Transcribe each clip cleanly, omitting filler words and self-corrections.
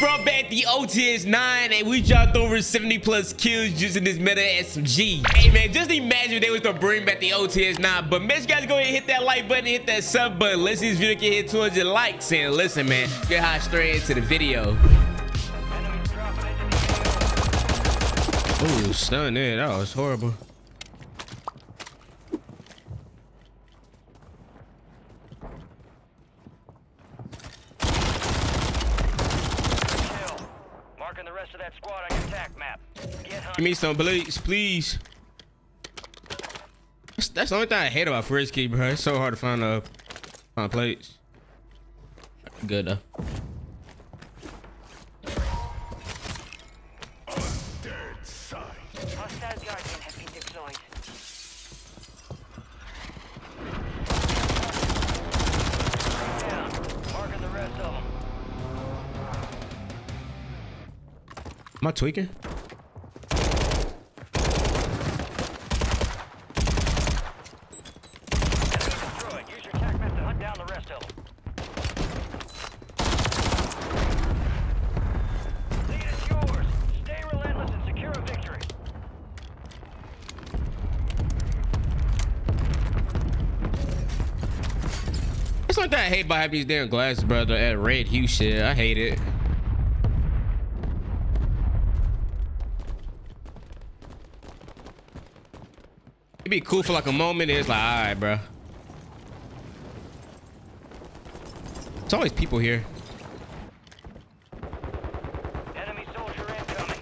brought back the OTS-9 and we dropped over 70 plus kills using this meta SMG. Hey man, just imagine if they was to bring back the OTS-9. But make sure you guys go ahead and hit that like button and hit that sub button. Let's see this video can hit 200 likes. And listen man, let's get hot straight into the video. Ooh, stun there, that was horrible. Give me some bullets, please. That's the only thing I hate about Frisky, bro. It's so hard to find plates. Good though. Am I tweaking? It's like that I hate by having these damn glasses, brother, at red hue shit. I hate it. It'd be cool for like a moment, and it's like, all right, bro. It's always people here. Enemy soldier incoming.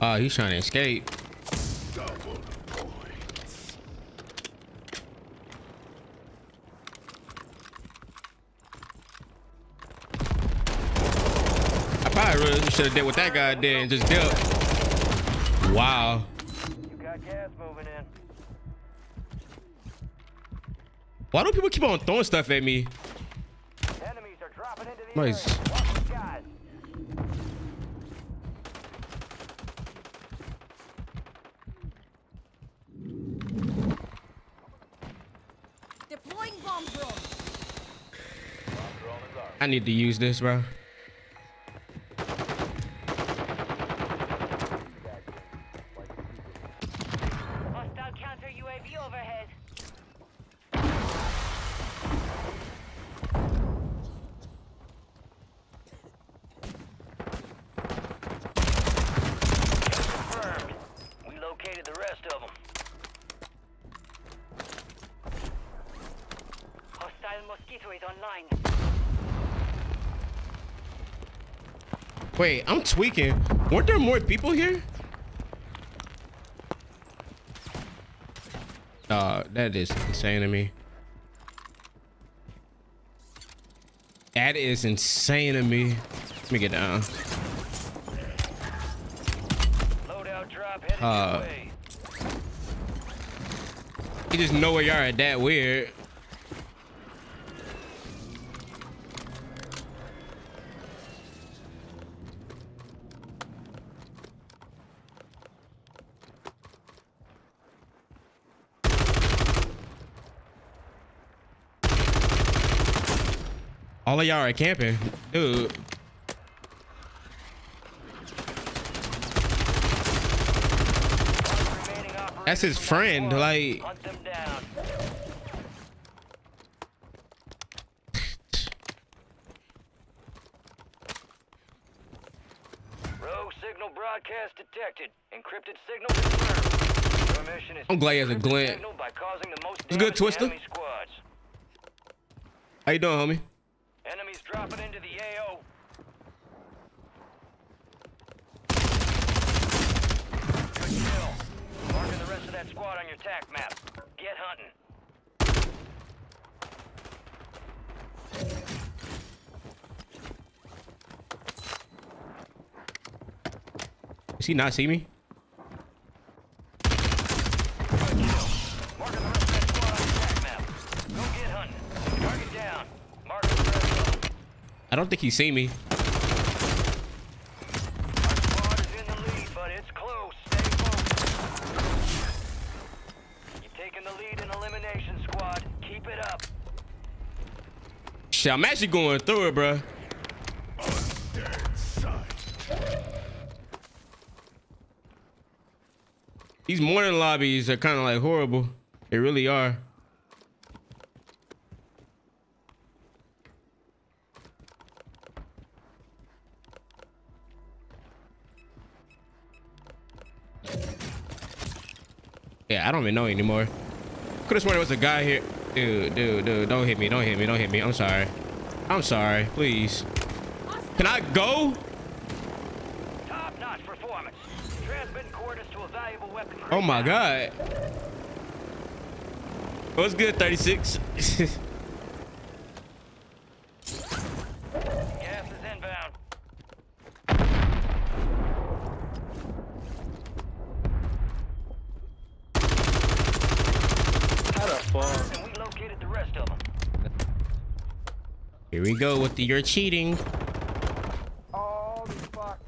Oh, he's trying to escape. I probably really should have did what that guy did and just dealt. Wow. You got gas moving in. Why do people keep on throwing stuff at me? Enemies are dropping into the nice. Area. I need to use this, bro. Hostile counter UAV overhead. Confirmed. We located the rest of them. Hostile mosquito is online. Wait, I'm tweaking. Weren't there more people here? That is insane to me. That is insane to me. Let me get down. Loadout drop headed your way. You just know where you are at that weird. All of y'all are camping, dude. That's his friend, like. Rogue signal broadcast detected. Encrypted signal confirmed. I'm glad he has a glint. It's good, Twister. How you doing, homie? Enemies dropping into the AO. Good kill. Marking the rest of that squad on your attack map. Get hunting. Does he not see me? I don't think he's seen me. Shit, I'm actually going through it, bro. These morning lobbies are kind of like horrible. They really are. Yeah, I don't even know anymore. Could have sworn there was a guy here. Dude, don't hit me, don't hit me, don't hit me. I'm sorry. I'm sorry, please. Can I go? Top-notch performance. Transmitting coordinates to a valuable weapon. Oh my god. Oh, it's good, 36. Gas is inbound. How the fuck? Here we go with the you're cheating. Oh, fuck.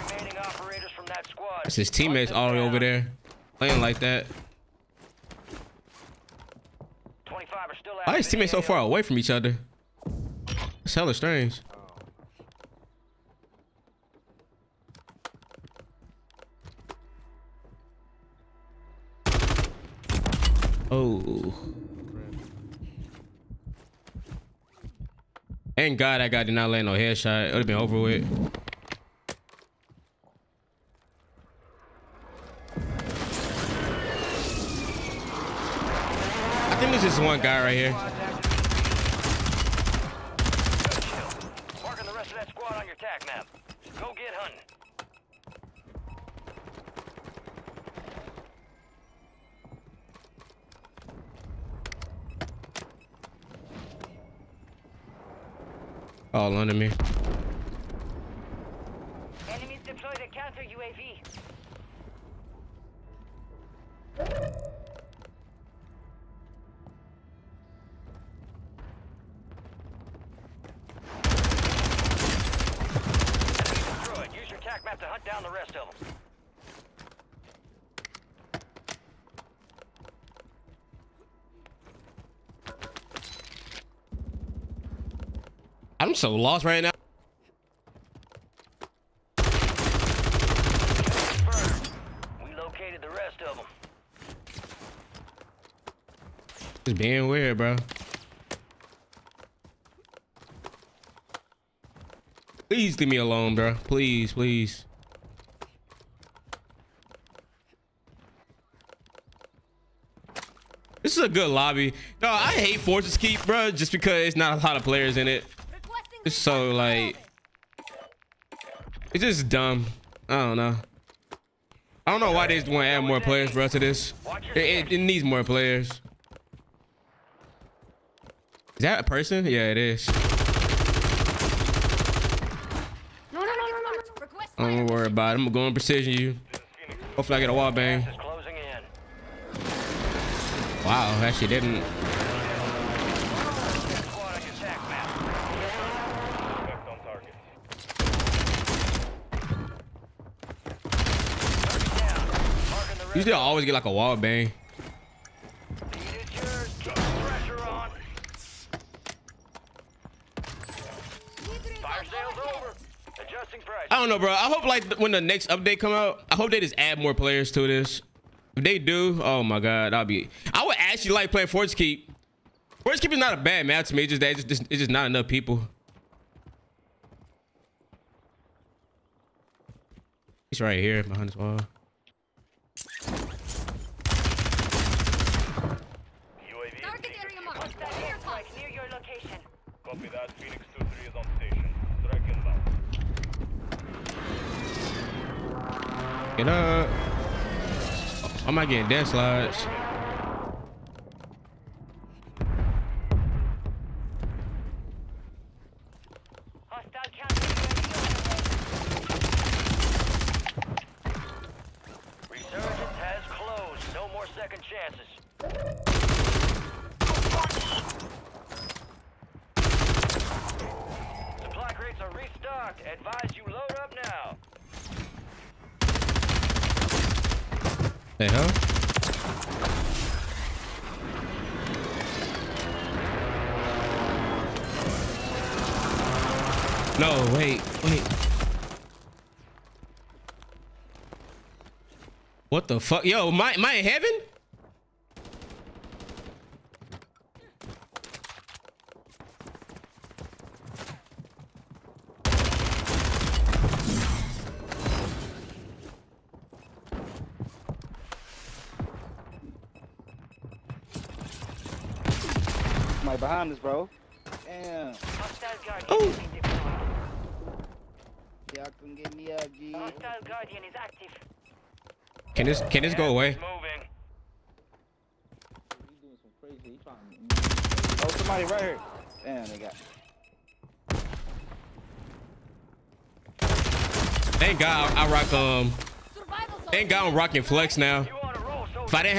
Remaining operators from that squad. It's his teammates all the way over there playing like that. 25 are still out. Why are his teammates so far away from each other? It's hella strange. Oh. Thank God that guy did not land no headshot. It would have been over with. I think there's just one guy right here. Marking the rest of that squad on your tag map. Go get hunting. All under me. Enemies deployed a counter UAV. Destroyed. Use your tac map to hunt down the rest of them. I'm so lost right now. We located the rest of them. It's being weird, bro. Please leave me alone, bro. Please, please. This is a good lobby. No, I hate Forge Keep, bro, just because it's not a lot of players in it. It's so like, it's just dumb. I don't know why they just want to add more players, bro, to this. It needs more players. Is that a person? Yeah, it is. Don't worry about it. I'm going to precision you. Hopefully I get a wall bang. Wow, actually didn't. Usually I always get like a wall bang. I don't know, bro. I hope like when the next update come out, I hope they just add more players to this. If they do, oh my god, I would actually like playing Forge Keep. Forge Keep is not a bad map to me. It's just not enough people. He's right here behind this wall. Copy that. Phoenix 2-3 is on station. Strike inbound. Get up. Why am I getting dead slides? Advise you load up now. Hey ho. No, wait. What the fuck? Yo, am I in heaven? Somebody behind us, bro. Damn. Oh. Y'all can get me up, G. Hostile guardian is active. Can this go away? Oh, somebody right here. Damn, they got. Thank God I rock. Thank God I'm rocking flex now. If I didn't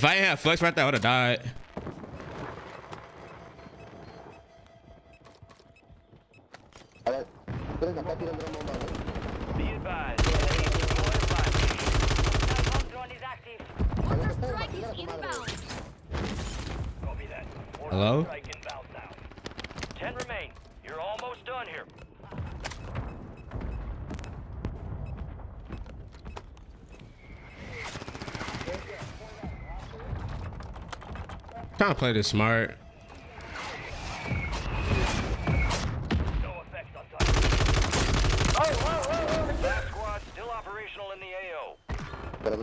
have flex right there, I would have died. Hello? 10 remain. You're almost done here. Trying to play this smart. No effect on time. Oh, that squad still operational in the AO. Trying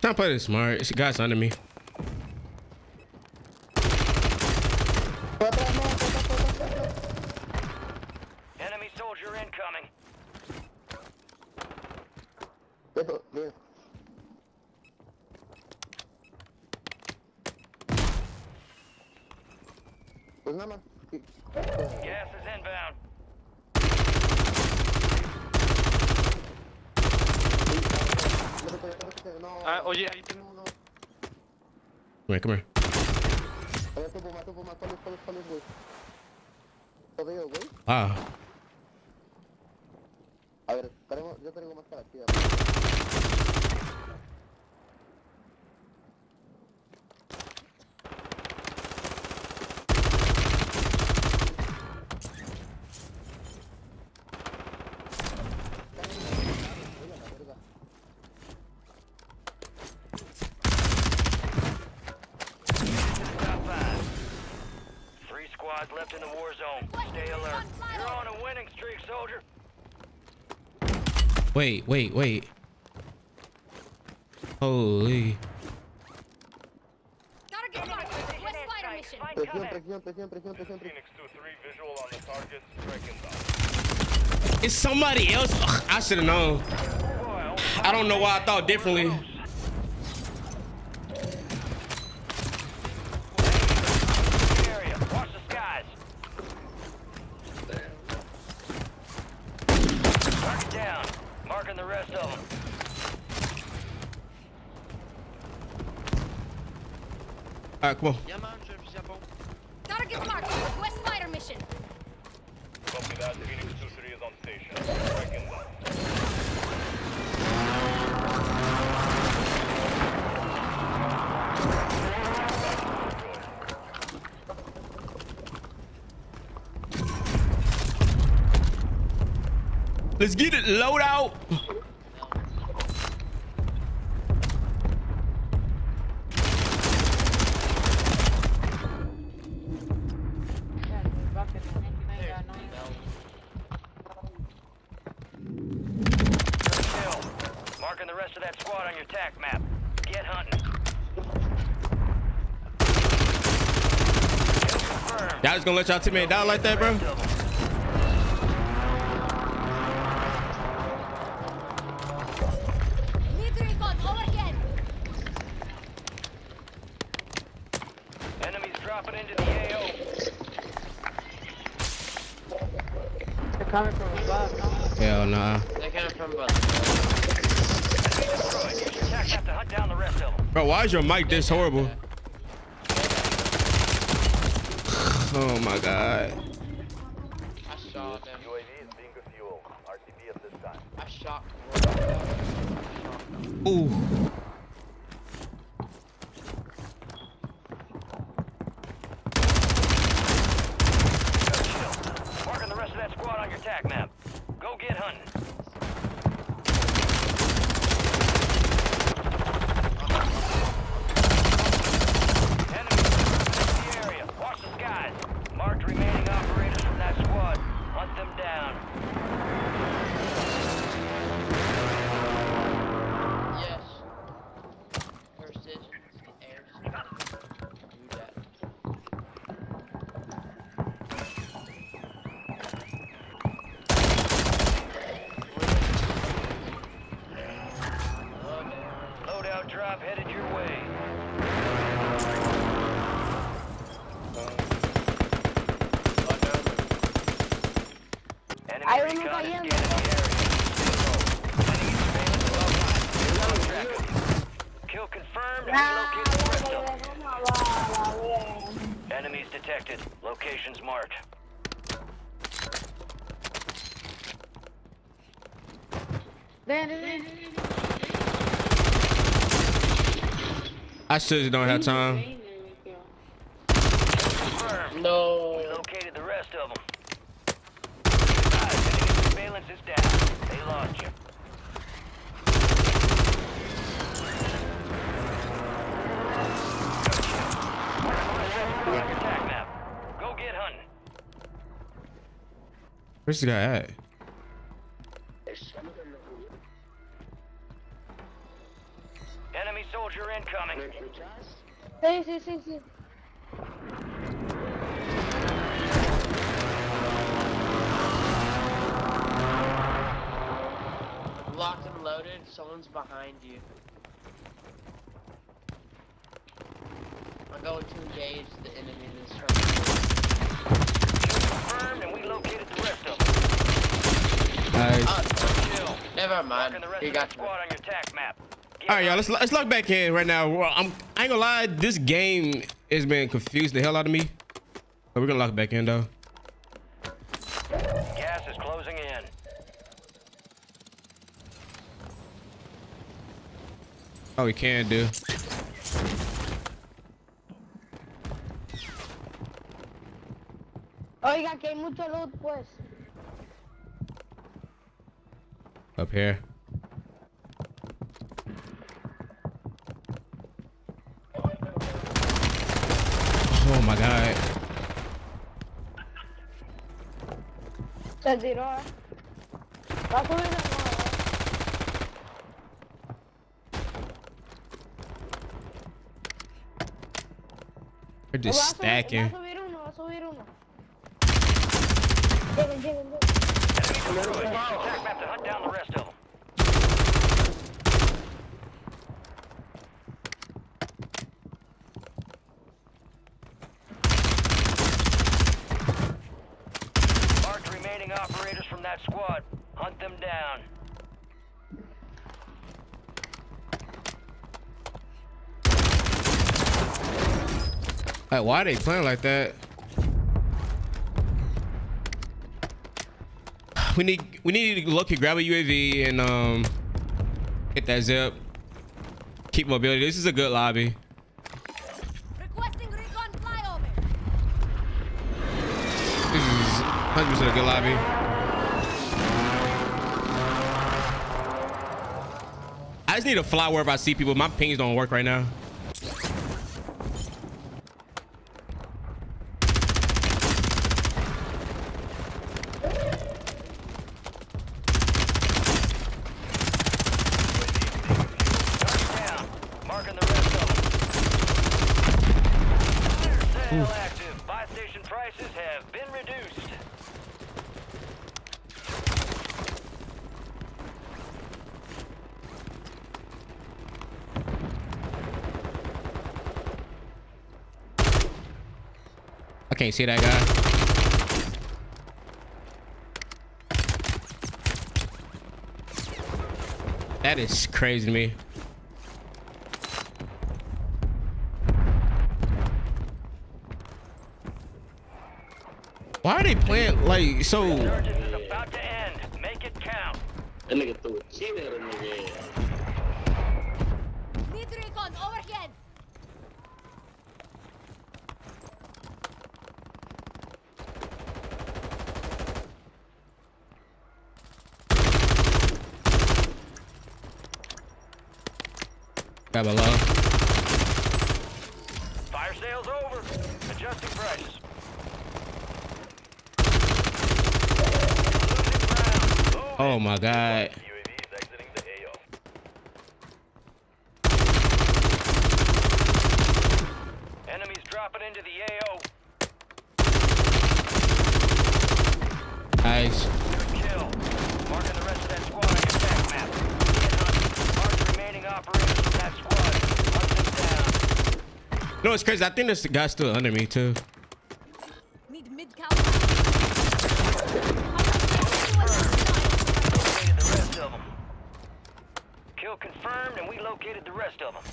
to play this smart. It's the guys under me. Enemy soldier incoming. Gas is inbound. Oye, ahí tengo uno. Come here. Ah. A ver, yo traigo más para ti. Left in the war zone. Stay alert. You're on a winning streak, soldier. Wait. Holy. Gotta get on. West fighter mission. It's somebody else. Ugh, I should have known. I don't know why I thought differently. Alright, come on. Target marked. West fighter mission. Copy that. Phoenix 23 is on station. Tracking left. Let's get it. Load out. Y'all just gonna let y'all teammate die like that, bro? Enemies dropping into the AO. They're coming from above. Hell nah. They're coming from above. Bro, why is your mic this horrible? Oh my god. I shot them. UAV is being refueled. RTB at this time. I shot them. Ooh. Marking the rest of that squad on your tag map. Go get hunting. Enemies detected. Locations marked. I seriously don't have time. No. We located the rest of them. Surveillance is down. They lost you. Where's the guy at? Enemy soldier incoming. See. Locked and loaded. Someone's behind you. I'm going to engage the enemy this time. Confirmed, and we located the rest of them. All right. Never mind. You got the squad on your tack map. All right, y'all. Let's log back in right now. Well, I ain't gonna lie. This game has been confused the hell out of me. But we're gonna log back in though. Gas is closing in. Oh, we can do. Oiga, que hay mucho loot, pues. Up here. Oh my god. Se tiró, eh. Va a subir de nuevo. They're just stacking. Va a subir uno. Marked remaining operators from that squad. Hunt them down. Hey, why are they playing like that? We need to low-key grab a UAV and hit that zip. Keep mobility. This is a good lobby. Requesting recon flyover. This is 100% a good lobby. I just need to fly wherever I see people. My pings don't work right now. I can't see that guy. That is crazy to me. Why are they playing like so? Resurgence is about to end. Make it count. That nigga threw a kid at him again. Need recon overhead. Grab a low. Fire sales over. Adjusting prices. Oh my God. UAV exiting the AO. Enemies dropping into the AO. Nice. Good kill. Marking the rest of that squad on your back map. Mark the remaining operators from that squad. Hunt them down. No, it's crazy. I think this guy's still under me too. Confirmed, and we located the rest of them.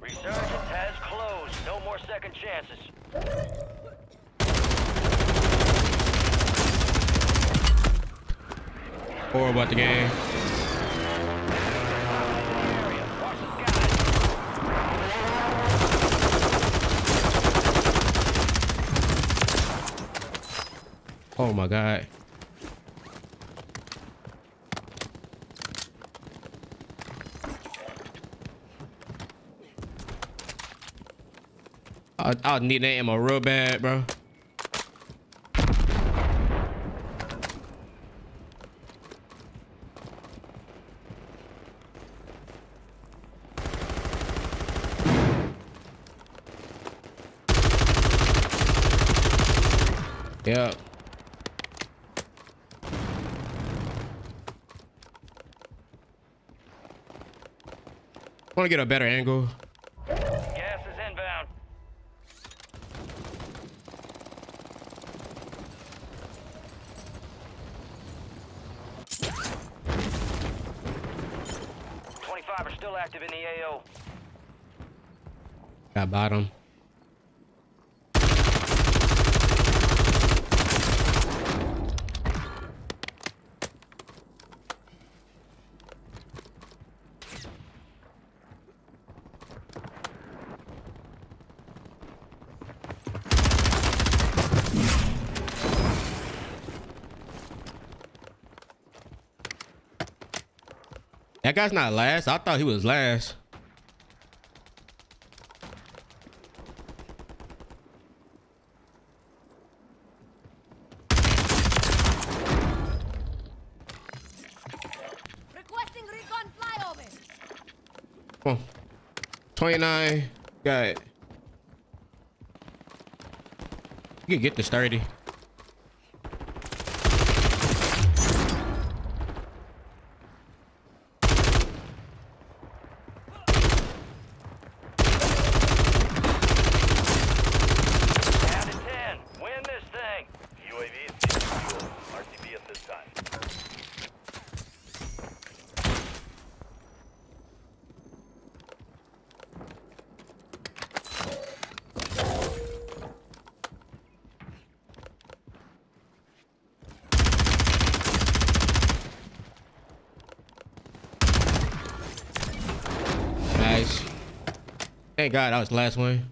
Resurgence has closed. No more second chances. Or about the game. Oh my God. I'll need that ammo real bad, bro. Yeah. Want to get a better angle. Gas is inbound. $25 are still active in the AO. Got bottom. That guy's not last. I thought he was last. Requesting recon flyover. Come on. 29. Got it. You can get this 30. Thank God that was the last one.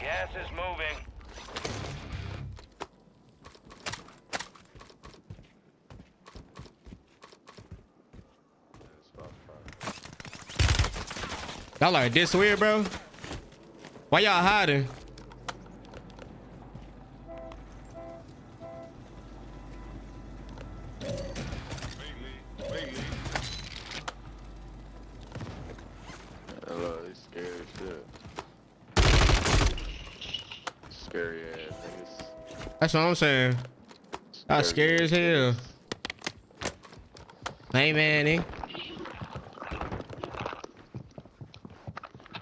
Gas is moving. Y'all are this weird, bro. Why y'all hiding? That's what I'm saying. That's scary as hell. Hey, man, eh?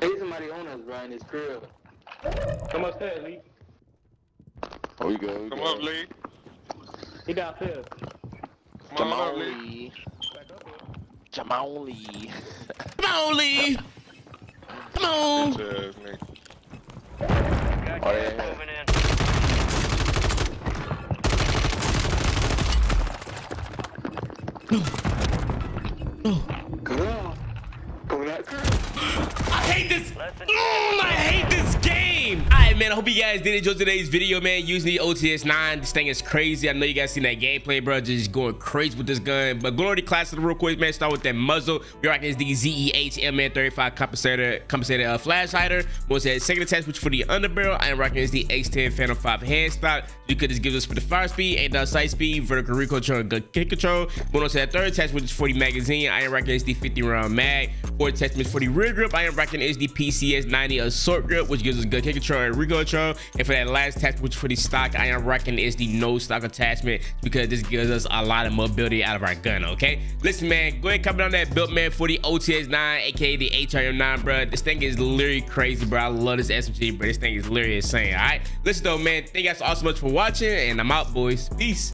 There's somebody on us, Brian. It's crib. Come upstairs, Lee. Oh, you go. Come up, Lee. He downstairs. Come on, Lee. Come on, Lee. Come on, Lee. Come on. Oh, yeah. No. Girl. Go that girl. I hate this. I hate this game. Alright, man, I hope you guys did enjoy today's video, man. Using the OTS-9. This thing is crazy. I know you guys seen that gameplay, bro. Just going crazy with this gun. But go over to the class real quick, man. Start with that muzzle. We're rocking the ZEH MM 35 compensated flash hider. What's that second attach, which for the underbarrel? I am rocking the X10 Phantom 5 handstock. You could just give us for the fire speed, aim-down sight speed, vertical recoil control, and good kick control. Moving on to that third attachment, which is 40 magazine. I am rocking the 50 round mag. Four attachments for the rear grip. I am rocking the PCS 90 assault grip, which gives us good kick control and recoil control. And for that last attachment, which is for the stock, I am rocking the no stock attachment, because this gives us a lot of mobility out of our gun. Okay, listen, man, go ahead and comment on that build, man, for the OTS-9, aka the HRM 9, bro. This thing is literally crazy, bro. I love this SMG, bro. This thing is literally insane. All right, listen though, man, thank you guys all so much for watching, and I'm out, boys. Peace.